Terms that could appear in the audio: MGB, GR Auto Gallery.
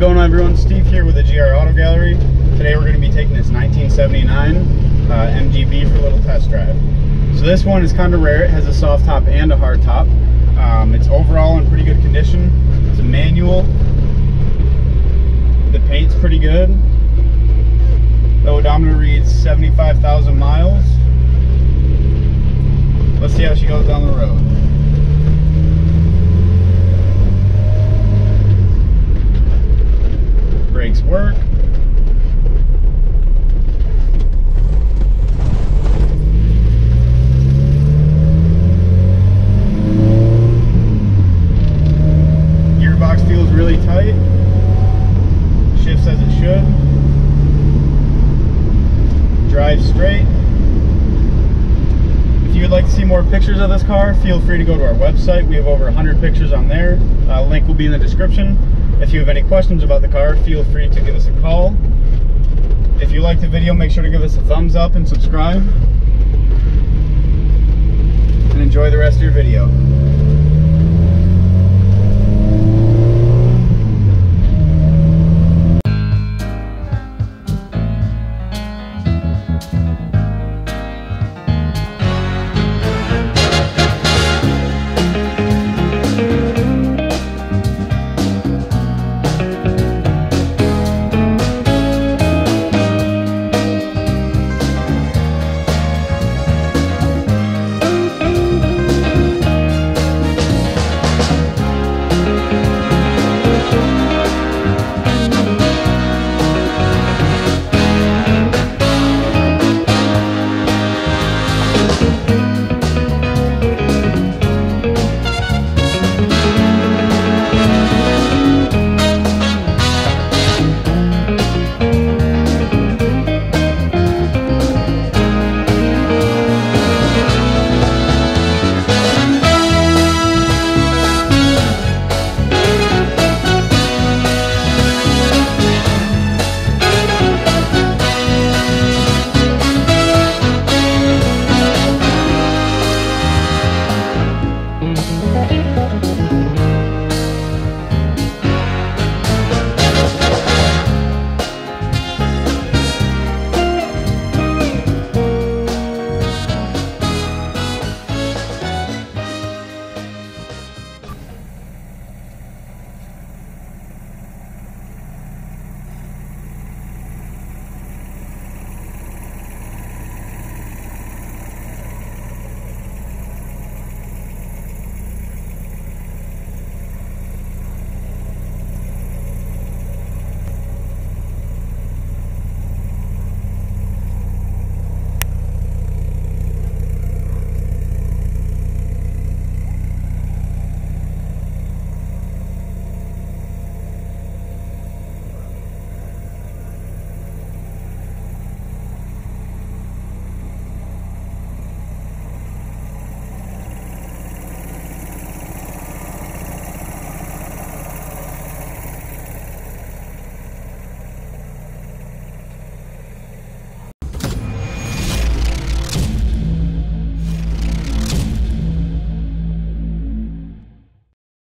going on, everyone? Steve here with the GR Auto Gallery. Today we're going to be taking this 1979 MG B for a little test drive. So this one is kind of rare. It has a soft top and a hard top. It's overall in pretty good condition. It's a manual. The paint's pretty good. The odometer reads 75,000 miles. Let's see how she goes down the road. Brakes work. Gearbox feels really tight. Shifts as it should. Drives straight. If you would like to see more pictures of this car, feel free to go to our website. We have over 100 pictures on there. Link will be in the description. If you have any questions about the car, feel free to give us a call. If you like the video, make sure to give us a thumbs up and subscribe. And enjoy the rest of your video.